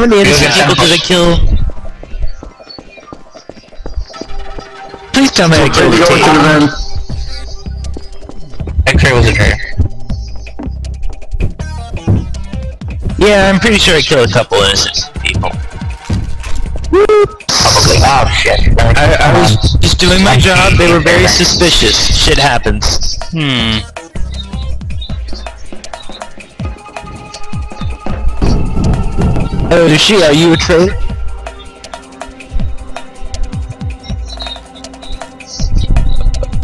How many innocent people did I kill? Please tell me I killed Tate. X-Ray was a traitor. Yeah, I'm pretty sure I killed a couple innocent people. Probably. Oh shit. I was just doing my job, they were very suspicious. Shit happens. Oh, Yoshi, are you a traitor?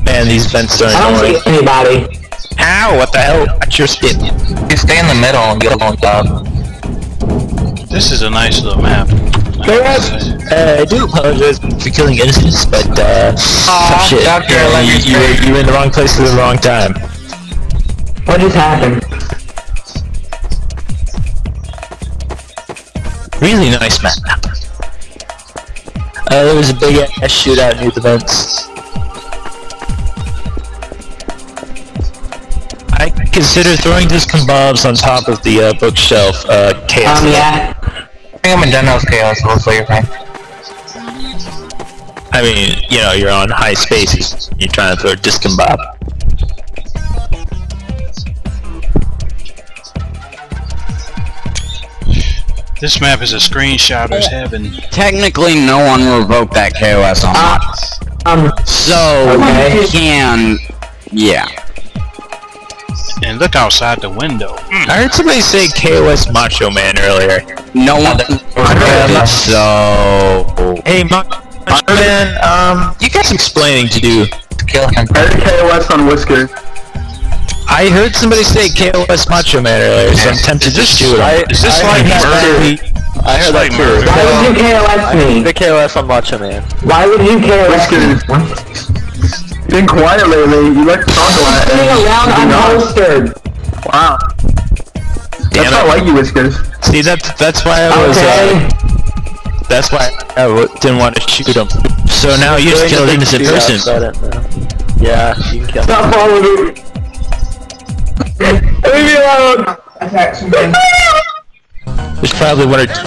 Man, these vents don't annoy anybody. Ow, what the hell? That's your skin. You stay in the middle and get on top. This is a nice little map. I do apologize for killing innocents, but oh, shit. Doctor, you were in the wrong place at the wrong time. What just happened? Really nice map. There was a big ass shootout near the vents. I consider throwing those kebabs on top of the bookshelf. Chaos. Yeah. I think I'm in Dunhouse Chaos, hopefully you're fine. I mean, you know, you're on high spaces. You're trying to throw a discombob. This map is a screenshotter's heaven. Technically, no one revoked that KOS on that. So, yeah. And look outside the window. I heard somebody say KOS Macho Man earlier. No one so... Hey, Macho Man, you got some explaining to do. I heard KOS on Whisker. I heard somebody say KOS Macho Man earlier, so I'm tempted to just do it. Is this like murder? I heard that too. Why would you KOS me? The KOS on Macho Man. Why would you KOS me? You've been quiet lately, you like to talk a lot. I'm wow. Damn, that's not like you, Whiskers. See, that's why I was, that's why I didn't want to shoot him. So now you just killed an innocent person. Yeah, you can kill him. Stop following me! Leave me alone! There's probably one or two...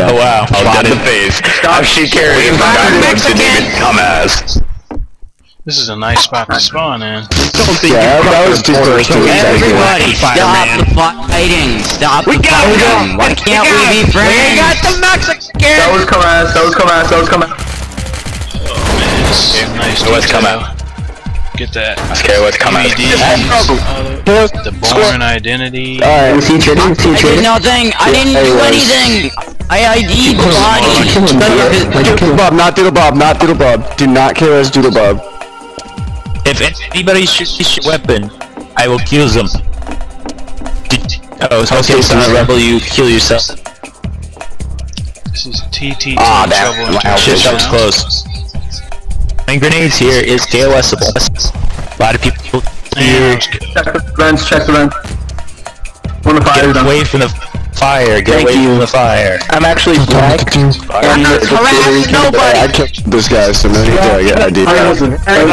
Oh wow, I was in the face. Stop, she carried him. This is a nice spot to spawn in. Yeah, that was too close. Everybody, stop the fighting. Stop the fighting. Why can't we be friends? We got the Mexican! That was come out, that was come out, that was come out. Oh man, this is nice. What's come out? Get that. Okay, what's come out? The Born Identity. Alright, was he trading? I did nothing. I didn't do anything. I ID'd the body! Bob, not Doodle Bob, not Doodle Bob. Do not kill us, Doodle Bob. If anybody shoots a weapon, I will kill them. Oh, it's okay, so I rebel you, kill yourself. This is TT. Ah, that was close. And grenades here is KOS-able. A lot of people here. Check the vents, check the vents. Get away from the... Fire, get away from the fire. I'm actually black. I'm not harassing nobody! I killed this guy, so now he got ID. Someone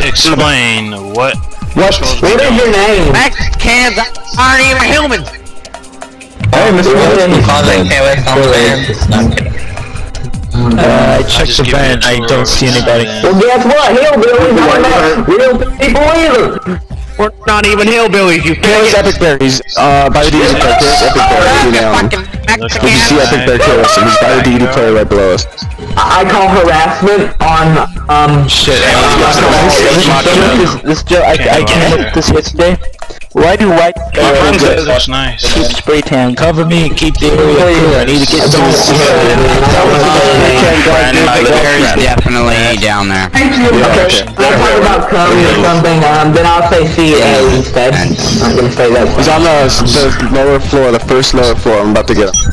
explain what... What is your name? Mexicans aren't even humans! Hey, Mr. Wilson, you call that KOS? I checked the van, I don't see anybody. Well, guess what? Hillbillies aren't real people either! We're not even hillbillies, you can't get Epic Berries, by the DD player, there's Epic Berries, you know. If you see Epic Bear kill us, and he's by the DD player right below us. I call harassment on, shit, I can't this yesterday. Why do white guys keep spray tan? Cover me and keep the area clear, I need to get some Berries definitely down there. Then I'll say C. Instead. I'm gonna say that. He's on the lower floor, the first lower floor. I'm about to get him.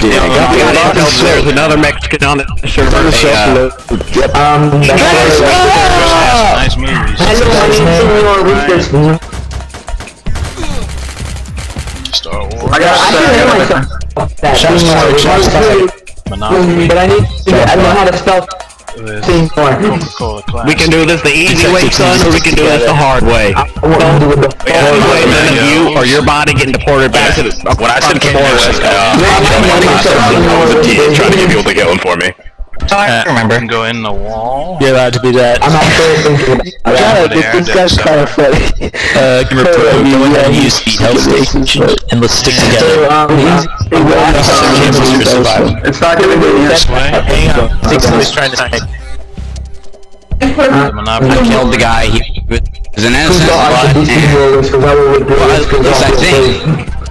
There's another Mexican on the server. Nice movies. Star Wars. I can hear myself. But I don't know how to spell. Coca-Cola. We can do this the easy way, son, or we can do this the hard way. You or your body getting deported back to the... What I said before was, trying to get people to kill him for me. I remember. Go in the wall. You're allowed to do that. I'm not sure. And let's stick together. It's not gonna be this way. Hang on. I think somebody's trying to hide. I killed the guy. He was an innocent blood.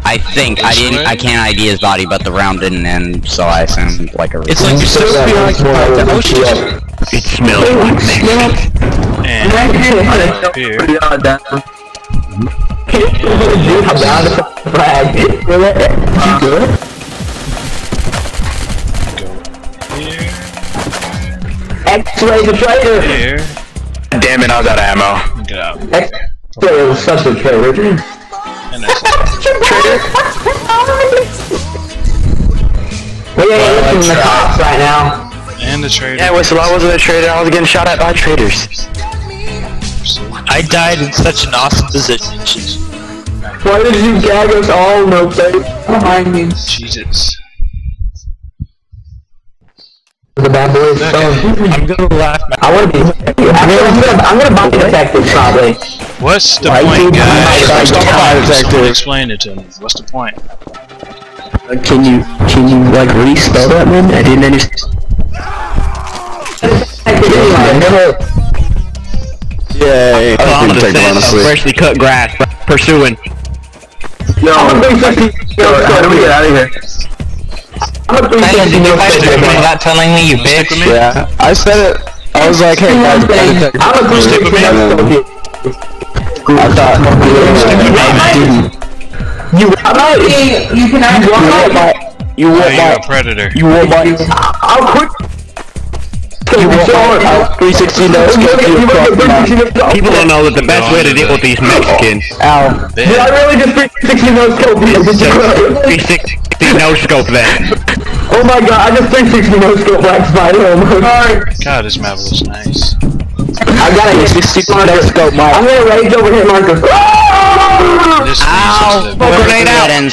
I can't ID his body, but the round didn't end, so I assumed like a. It's like you're supposed to be like the ocean. It smells like that. And I'm up here. You good? Go here. X-ray the traitor. Here. Damn it! I was out of ammo. Get out. X-ray was such a traitor. We're the cops right now. And the traitor. Yeah, whistle, I wasn't a traitor, I was getting shot at by traitors. I died in such an awesome position. Why did you gag us all, no place behind me? Jesus. The bad boys. Okay. I'm gonna laugh. I wanna be. I'm gonna bomb detective probably. What's the point, guys? Explain it to me. What's the point? Can you like re-spell that one? I didn't understand. Yeah. I'm freshly cut grass. Pursuing. No. How do we get out of here? You're not telling me, you bitch. Yeah, I said it. I was like, hey guys, I'm gonna stick with me. I thought you were a predator. I'll quit. You were my 360 notes. People don't know that the best way to deal with these Mexicans. Ow. Did I really just 360 notes kill people? 360. No scope then. Oh my god, I just 360 no scope black spider almost. God, this map was nice. I gotta hit 360 no scope Mark. I'm gonna rage over here, Marcus. Ow! Fuck right out! I'm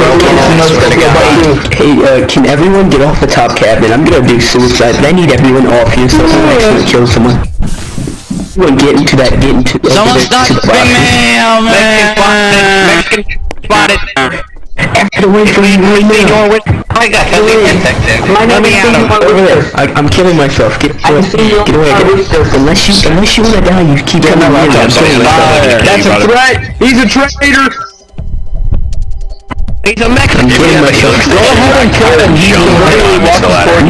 gonna get hey, can everyone get off the top cabin? I'm gonna do suicide, but I need everyone off here so I can actually kill someone. Everyone get into that, get into the someone's not big man! Spotted. I got I'm killing myself. Get away. Unless you want to die, you keep coming around. That's a threat. He's a traitor. He's a Mexican. I'm killing myself. Go ahead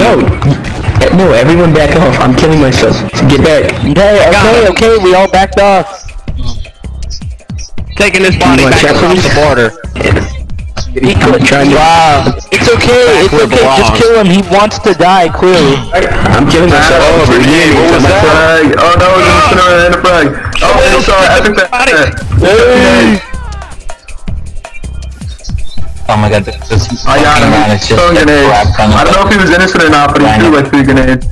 and kill him. No, everyone back off. I'm killing myself. Get back. Okay. We all backed off. Taking this body back across the border. Wow. It's okay, just kill him, he wants to die, clearly. I'm killing myself. Oh no, it's an enterprise. Oh, I'm sorry, I think that. Oh my god, this I got him, throwing grenades. I don't know if he was innocent or not, but he threw like 3 grenades.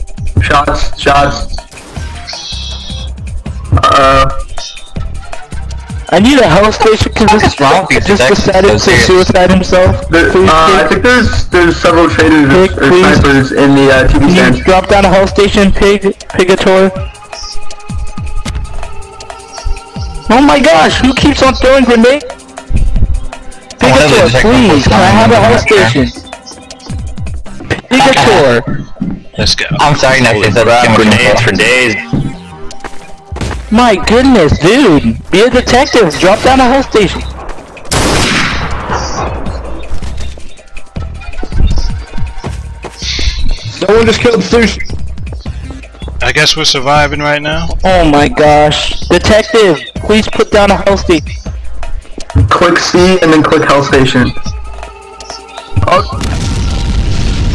Shots. I need a health station because this rock just decided to suicide himself. I think there's several traders or snipers in the TV stand. Drop down a health station, Pigator. Oh my gosh, who keeps on throwing grenades? Pigator, please, can I have a health station? Pigator. Let's go. I'm sorry, Nexus. I've grenades for days. My goodness, dude! Be a detective! Drop down a health station! Someone just killed Sushi! I guess we're surviving right now? Oh my gosh! Detective! Please put down a health station! Click C and then click health station. Oh.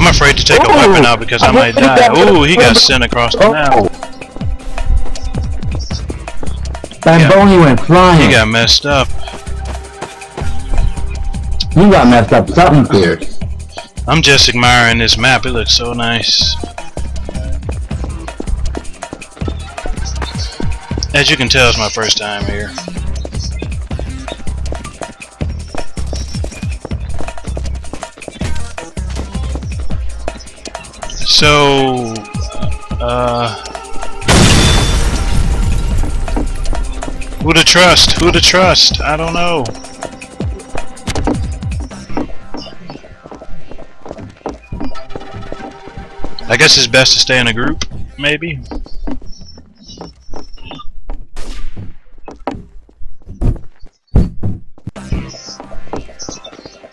I'm afraid to take a weapon out because I might die. Ooh, he got sent across the map. Bamboni went flying. He got messed up. You got messed up. Something weird. I'm just admiring this map. It looks so nice. As you can tell, it's my first time here. So, who to trust? Who to trust? I don't know. I guess it's best to stay in a group, maybe.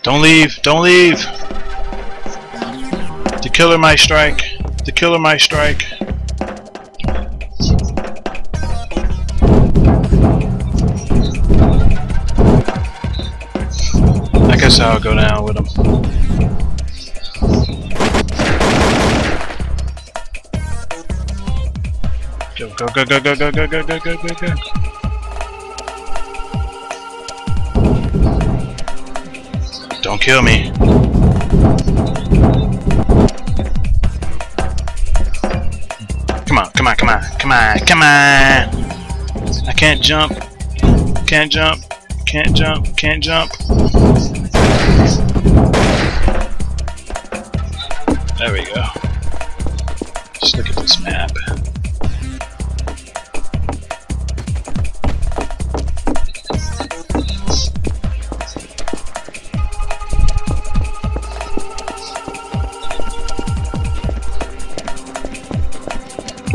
Don't leave! Don't leave! The killer might strike. The killer might strike. I guess I'll go down with him. Go, go, go, go, go, go, go, go, go, go, go. Don't kill me. Come on, come on, come on, come on, come on. I can't jump. Can't jump. Can't jump. Can't jump. There we go. Just look at this map.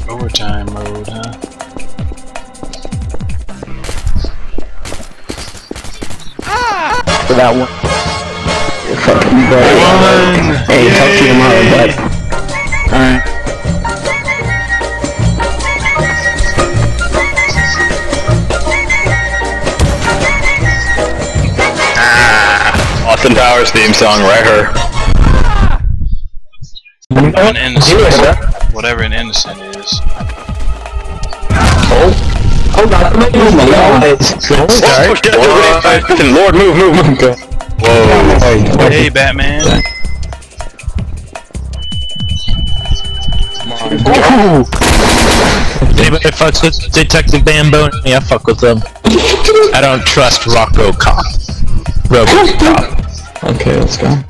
Overtime mode, huh? For that one. Fuck you, bro. Hey, yay. Talk to you tomorrow, bud. Alright. Austin Powers theme song, right here. An innocent, whatever an innocent is. Oh, hold on, I'm not using my legs. Lord, move, move, move. Whoa. Hey, Batman. Come on. Oh. Anybody fucks with Detective Bamboni? Yeah, I fuck with them. I don't trust Rocco Cop. Robocop. Okay, let's go.